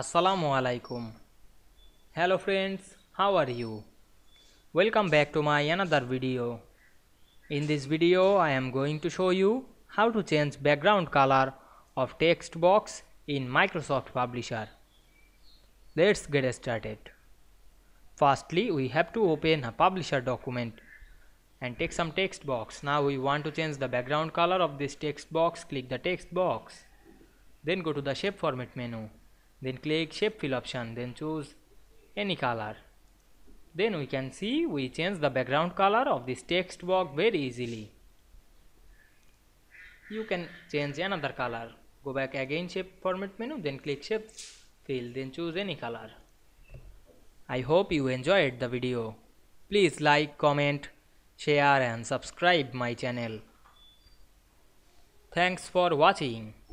Assalamualaikum. Hello friends, how are you? Welcome back to my another video. In this video I am going to show you how to change background color of text box in Microsoft Publisher. Let's get started. Firstly, we have to open a Publisher document and take some text box. Now we want to change the background color of this text box. Click the text box, then go to the shape format menu. Then click shape fill option, then choose any color. Then we can see we change the background color of this text box very easily. You can change another color. Go back again shape format menu, then click shape fill, then choose any color. I hope you enjoyed the video. Please like, comment, share and subscribe my channel. Thanks for watching.